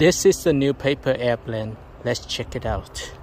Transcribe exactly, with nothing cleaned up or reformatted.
This is the new paper airplane. Let's check it out.